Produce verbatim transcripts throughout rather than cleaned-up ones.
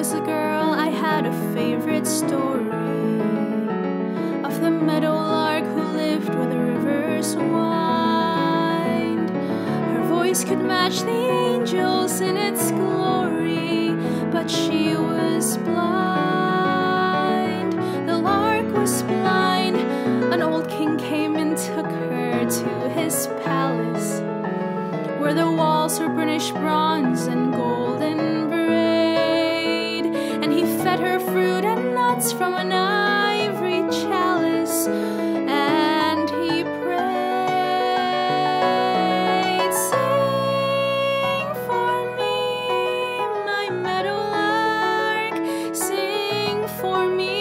was a girl, I had a favorite story of the meadowlark who lived where the rivers wind. Her voice could match the angels in its glory, but she was blind. The lark was blind. An old king came and took her to his palace, where the walls were burnished bronze and golden braid, and he fed her fruit and nuts from an ivory chalice, and he prayed, "Sing for me, my meadowlark, sing for me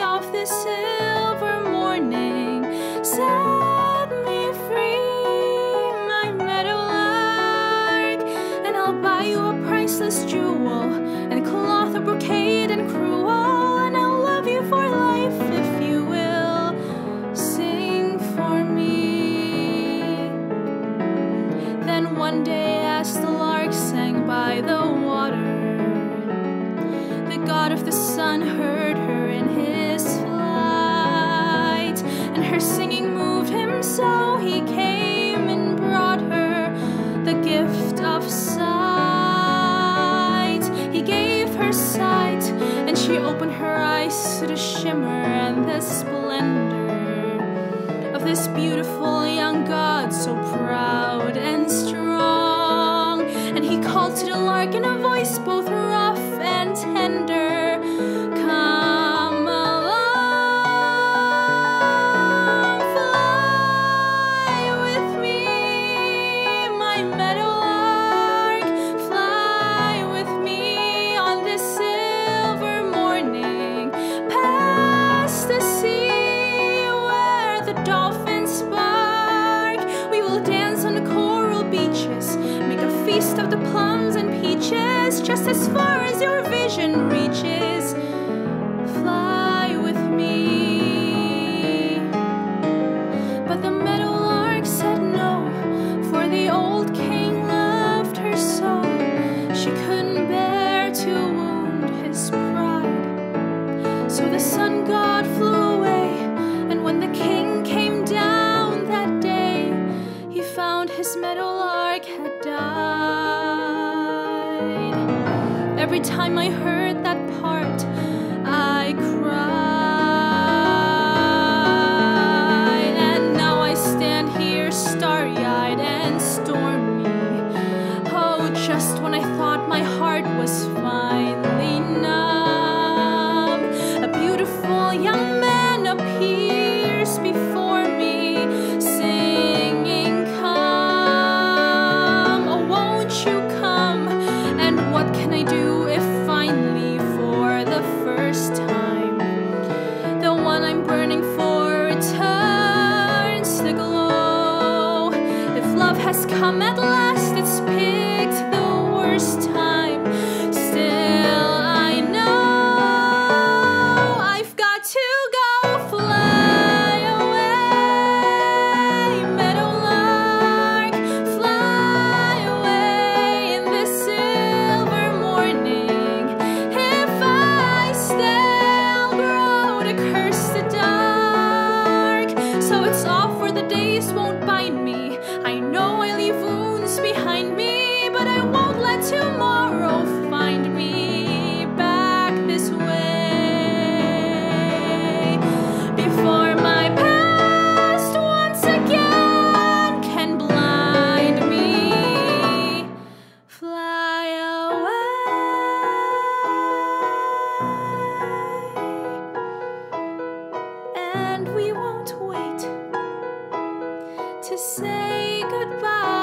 of the silver morning, set me free, priceless jewel, and cloth of brocade and crewel, and I'll love you for life if you will sing for me." Then one day, as the lark sang by the water, the god of the sun heard her in his flight, and her singing moved him, so he came and brought her the gift of sight. Sight, and she opened her eyes to the shimmer and the splendor of this beautiful young god, so proud and strong. And he called to the lark in a voice both rough and tender, "Come along, fly with me, my meadowlark, fly with me on this silver morning, past the sea where the dolphins bark. We will dance on the coral beaches, make a feast of the plums and peaches, just as far as your vision reaches. Fly with me." But the meadowlark said no, for the old king loved her so. She couldn't bear to wound his pride, so the sun god flew away. And when the king came down that day, he found his meadowlark had died. Every time I heard that part, I cried. And now I stand here starry-eyed and stormy. Oh, just when I thought my heart was finally numb, a beautiful young man appears before me, singing, "Come, oh won't you come?" And what can I do if finally, for the first time, the one I'm burning for returns the glow? If love has come at last, it's picked the worst time. Days won't bind me. I know I leave wounds behind me, but I won't let tomorrow find me back this way. Before my past once again can blind me, fly away. And we won't wait to say goodbye.